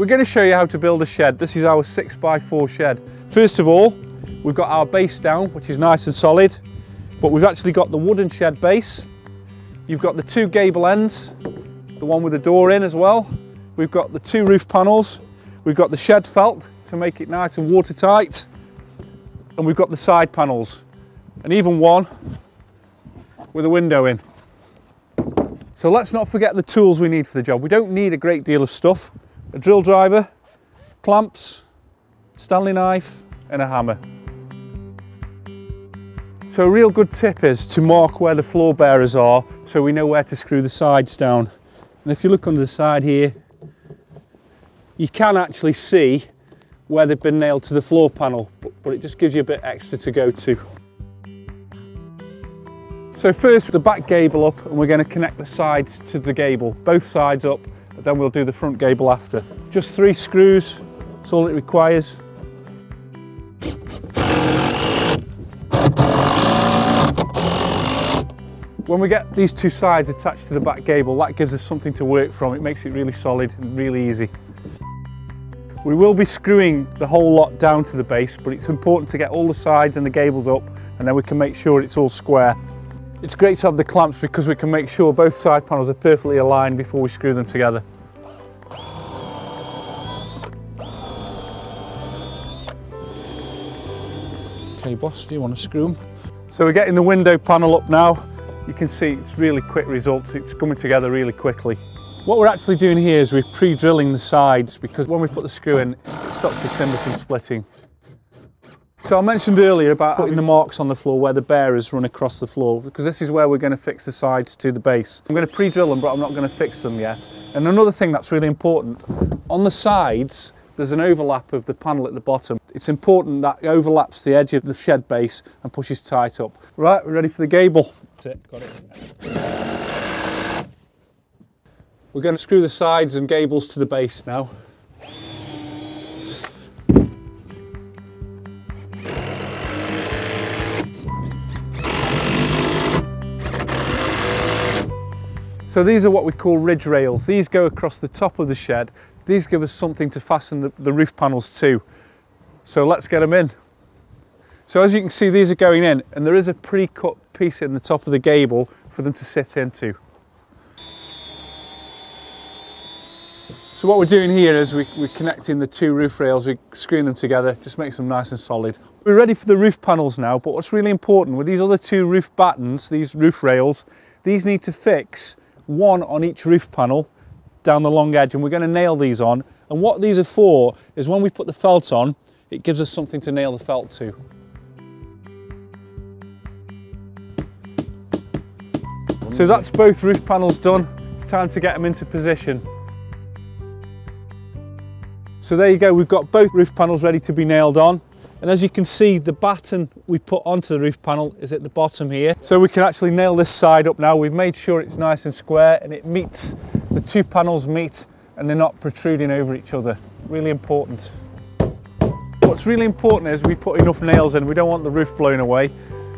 We're going to show you how to build a shed. This is our 6x4 shed. First of all, we've got our base down, which is nice and solid, but we've actually got the wooden shed base. You've got the two gable ends, the one with the door in as well. We've got the two roof panels. We've got the shed felt to make it nice and watertight. And we've got the side panels, and even one with a window in. So let's not forget the tools we need for the job. We don't need a great deal of stuff. A drill driver, clamps, Stanley knife and a hammer. So a real good tip is to mark where the floor bearers are so we know where to screw the sides down. And if you look under the side here, you can actually see where they've been nailed to the floor panel, but it just gives you a bit extra to go to. So first, the back gable up, and we're going to connect the sides to the gable, both sides up, but then we'll do the front gable after. Just 3 screws, that's all it requires. When we get these two sides attached to the back gable, that gives us something to work from. It makes it really solid and really easy. We will be screwing the whole lot down to the base, but it's important to get all the sides and the gables up, and then we can make sure it's all square. It's great to have the clamps because we can make sure both side panels are perfectly aligned before we screw them together. Okay boss, do you want to screw them? So we're getting the window panel up now. You can see it's really quick results, it's coming together really quickly. What we're actually doing here is we're pre-drilling the sides because when we put the screw in, it stops the timber from splitting. So I mentioned earlier about putting the marks on the floor where the bearers run across the floor, because this is where we're going to fix the sides to the base. I'm going to pre-drill them, but I'm not going to fix them yet. And another thing that's really important, on the sides there's an overlap of the panel at the bottom. It's important that it overlaps the edge of the shed base and pushes tight up. Right, we're ready for the gable. That's it, got it. We're going to screw the sides and gables to the base now. So these are what we call ridge rails. These go across the top of the shed. These give us something to fasten the roof panels to. So let's get them in. So as you can see, these are going in, and there is a pre-cut piece in the top of the gable for them to sit into. So what we're doing here is we're connecting the two roof rails, we're screwing them together, just makes them nice and solid. We're ready for the roof panels now, but what's really important with these other two roof battens, these roof rails, these need to fix one on each roof panel down the long edge, and we're going to nail these on. And what these are for is when we put the felt on, it gives us something to nail the felt to. So that's both roof panels done. It's time to get them into position. So there you go, we've got both roof panels ready to be nailed on. And as you can see, the batten we put onto the roof panel is at the bottom here. So we can actually nail this side up now. We've made sure it's nice and square and it meets, the two panels meet and they're not protruding over each other. Really important. What's really important is we put enough nails in. We don't want the roof blown away.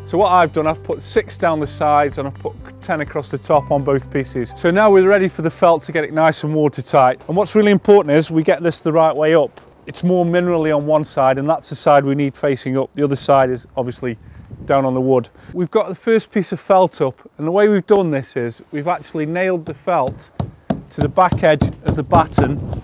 So what I've done, I've put 6 down the sides and I've put 10 across the top on both pieces. So now we're ready for the felt to get it nice and watertight. And what's really important is we get this the right way up. It's more minerally on one side, and that's the side we need facing up. The other side is obviously down on the wood. We've got the first piece of felt up, and the way we've done this is we've actually nailed the felt to the back edge of the batten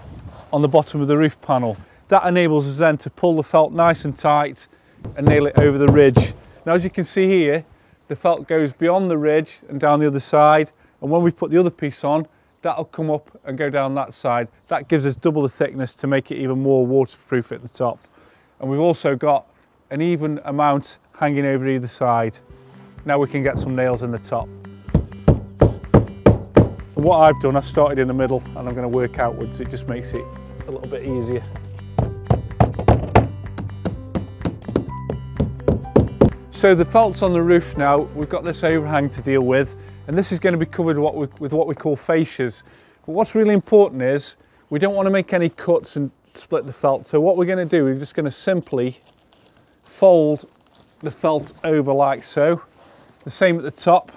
on the bottom of the roof panel. That enables us then to pull the felt nice and tight and nail it over the ridge. Now as you can see here, the felt goes beyond the ridge and down the other side, and when we put the other piece on, that'll come up and go down that side. That gives us double the thickness to make it even more waterproof at the top. And we've also got an even amount hanging over either side. Now we can get some nails in the top. And what I've done, I've started in the middle and I'm going to work outwards. It just makes it a little bit easier. So the felt's on the roof now. We've got this overhang to deal with. And this is going to be covered with what we call fascias. But what's really important is we don't want to make any cuts and split the felt. So what we're going to do, we're just going to simply fold the felt over like so. The same at the top.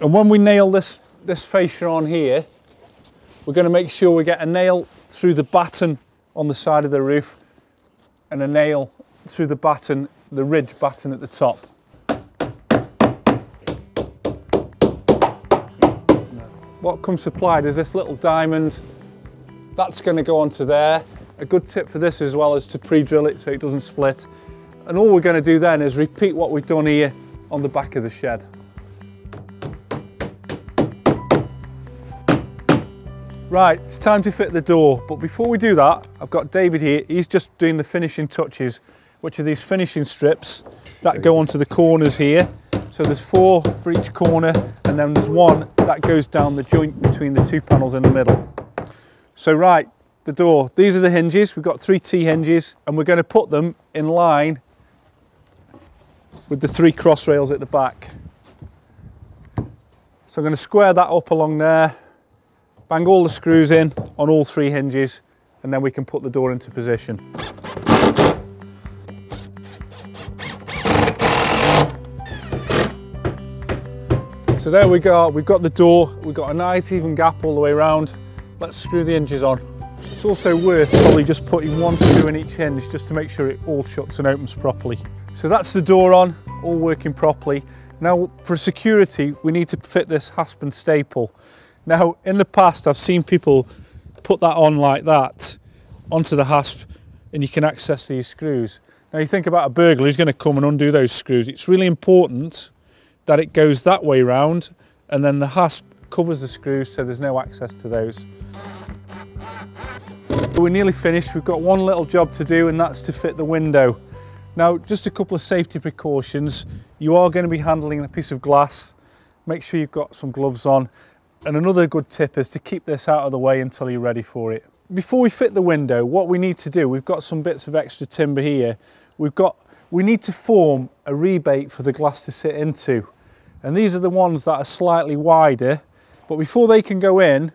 And when we nail this fascia on here, We're going to make sure we get a nail through the batten on the side of the roof and a nail through the batten, the ridge batten at the top. What comes supplied is this little diamond. That's going to go onto there. A good tip for this as well is to pre-drill it so it doesn't split. And all we're going to do then is repeat what we've done here on the back of the shed. Right, it's time to fit the door. But before we do that, I've got David here. He's just doing the finishing touches, which are these finishing strips that go onto the corners here. So there's 4 for each corner, and then there's 1 that goes down the joint between the 2 panels in the middle. So right, the door. These are the hinges. We've got 3 T-hinges, and we're going to put them in line with the 3 cross rails at the back. So I'm going to square that up along there, bang all the screws in on all 3 hinges, and then we can put the door into position. So there we go, we've got the door, we've got a nice even gap all the way around. Let's screw the hinges on. It's also worth probably just putting 1 screw in each hinge just to make sure it all shuts and opens properly. So that's the door on, all working properly. Now for security, we need to fit this Haspen staple. Now in the past, I've seen people put that on like that, onto the hasp, and you can access these screws. Now you think about a burglar who's going to come and undo those screws. It's really important that it goes that way round, and then the hasp covers the screws so there's no access to those. So we're nearly finished. We've got 1 little job to do, and that's to fit the window. Now, just a couple of safety precautions. You are going to be handling a piece of glass. Make sure you've got some gloves on. And another good tip is to keep this out of the way until you're ready for it. Before we fit the window, what we need to do, we've got some bits of extra timber here. We need to form a rebate for the glass to sit into. And these are the ones that are slightly wider, but before they can go in,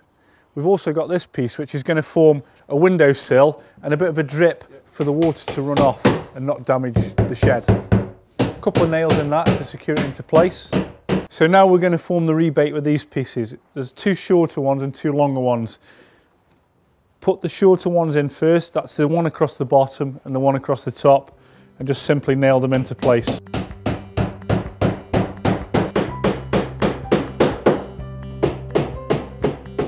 we've also got this piece which is going to form a windowsill and a bit of a drip for the water to run off and not damage the shed. A couple of nails in that to secure it into place. So now we're going to form the rebate with these pieces. There's 2 shorter ones and 2 longer ones. Put the shorter ones in first, that's the one across the bottom and the one across the top, and just simply nail them into place.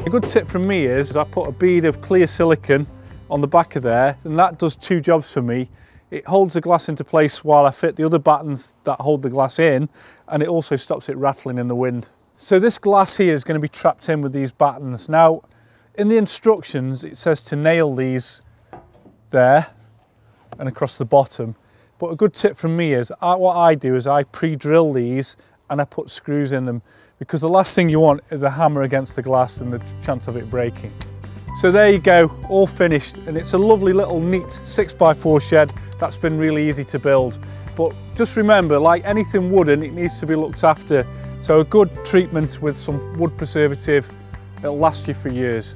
A good tip from me is I put a bead of clear silicone on the back of there, and that does 2 jobs for me. It holds the glass into place while I fit the other battens that hold the glass in, and it also stops it rattling in the wind. So this glass here is going to be trapped in with these battens. Now, in the instructions, it says to nail these there and across the bottom. But a good tip from me is, what I do is I pre-drill these and I put screws in them, because the last thing you want is a hammer against the glass and the chance of it breaking. So there you go, all finished, and it's a lovely little neat 6x4 shed that's been really easy to build. But just remember, like anything wooden, it needs to be looked after. So a good treatment with some wood preservative, it'll last you for years.